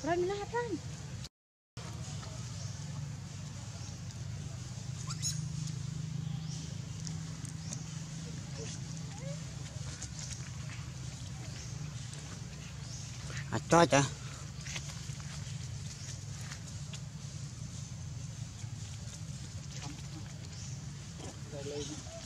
Run, lahat, run. Atot, ah. Thank you.